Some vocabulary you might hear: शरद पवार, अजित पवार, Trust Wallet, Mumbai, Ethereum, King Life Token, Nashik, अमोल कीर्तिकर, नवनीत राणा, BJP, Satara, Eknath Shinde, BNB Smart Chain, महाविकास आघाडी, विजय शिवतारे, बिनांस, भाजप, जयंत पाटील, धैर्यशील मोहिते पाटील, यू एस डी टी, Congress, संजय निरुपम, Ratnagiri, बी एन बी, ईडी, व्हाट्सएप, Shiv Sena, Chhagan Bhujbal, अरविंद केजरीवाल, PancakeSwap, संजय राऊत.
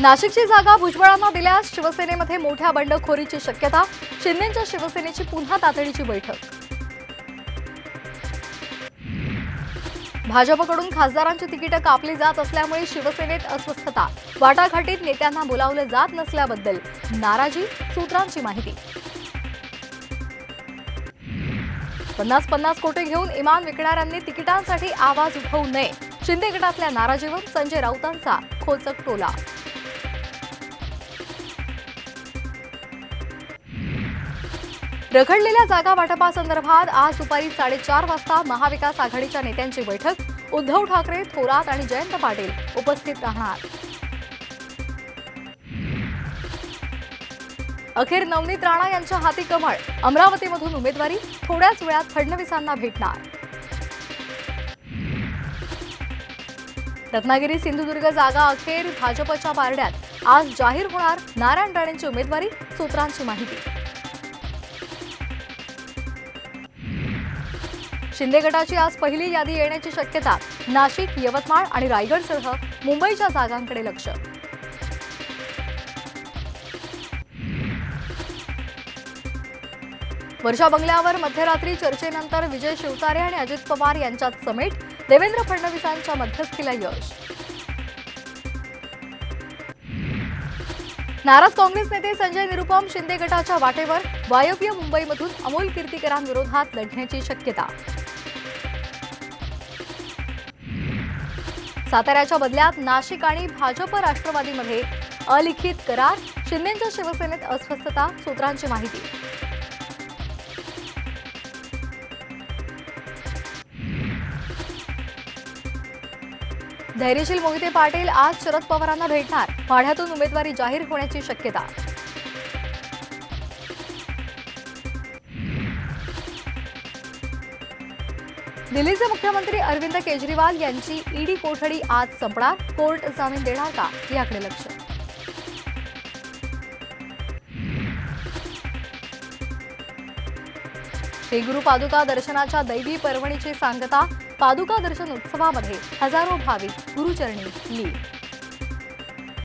नाशिकची जागा भुजबळांना दिल्यास शिवसेनेमध्ये मोठ्या बंडखोरीची शक्यता. शिंदेंच्या शिवसेनेची पुन्हा तातडीची बैठक. भाजपकडून खासदारांची तिकिटं कापली जात असल्यामुळे शिवसेनेत अस्वस्थता. वाटाघाटीत नेत्यांना बोलावलं जात नसल्याबद्दल नाराजी, सूत्रांची माहिती. 50-50 कोटी घेऊन इमान विकणाऱ्यांनी तिकिटांसाठी आवाज उठवू नये. शिंदे गटातल्या नाराजीवर संजय राऊतांचा खोचक टोला. रखडलेल्या जागा वाटपासंदर्भात आज दुपारी 4:30 वाजता महाविकास आघाडीच्या नेत्यांची बैठक. उद्धव ठाकरे, थोरात आणि जयंत पाटील उपस्थित राहणार. अखेर नवनीत राणा यांच्या हाती कमळ. अमरावतीमधून उमेदवारी. थोड्याच वेळात फडणवीसांना भेटणार. रत्नागिरी सिंधुदुर्ग जागा अखेर भाजपच्या पारड्यात. आज जाहीर होणार नारायण राणेंची उमेदवारी, सूत्रांची माहिती. शिंदे गटाची आज पहिली यादी येण्याची शक्यता. नाशिक, यवतमाळ आणि रायगडसह मुंबईच्या जागांकडे लक्ष. वर्षा बंगल्यावर मध्यरात्री चर्चेनंतर विजय शिवतारे आणि अजित पवार यांच्यात समेट. देवेंद्र फडणवीसांच्या मध्यस्थीला यश. नाराज काँग्रेस नेते संजय निरुपम शिंदे गटाच्या वाटेवर. वायव्य मुंबईमधून अमोल कीर्तिकरांविरोधात लढण्याची शक्यता. साताऱ्याच्या बदल्यात नाशिक आणि भाजप राष्ट्रवादीमध्ये अलिखित करार. शिंदेंच्या शिवसेनेत अस्वस्थता, सूत्रांची माहिती. धैर्यशील मोहिते पाटील आज शरद पवारांना भेटणार. माढ्यातून उमेदवारी जाहीर होण्याची शक्यता. दिल्लीचे मुख्यमंत्री अरविंद केजरीवाल यांची ईडी कोठडी आज संपणार. कोर्ट जामीन देणार का, याकडे लक्ष. श्री गुरु पादुका दर्शनाच्या दैवी पर्वणीची सांगता. पादुका दर्शन उत्सवामध्ये हजारो भाविक गुरुचरणी लीन.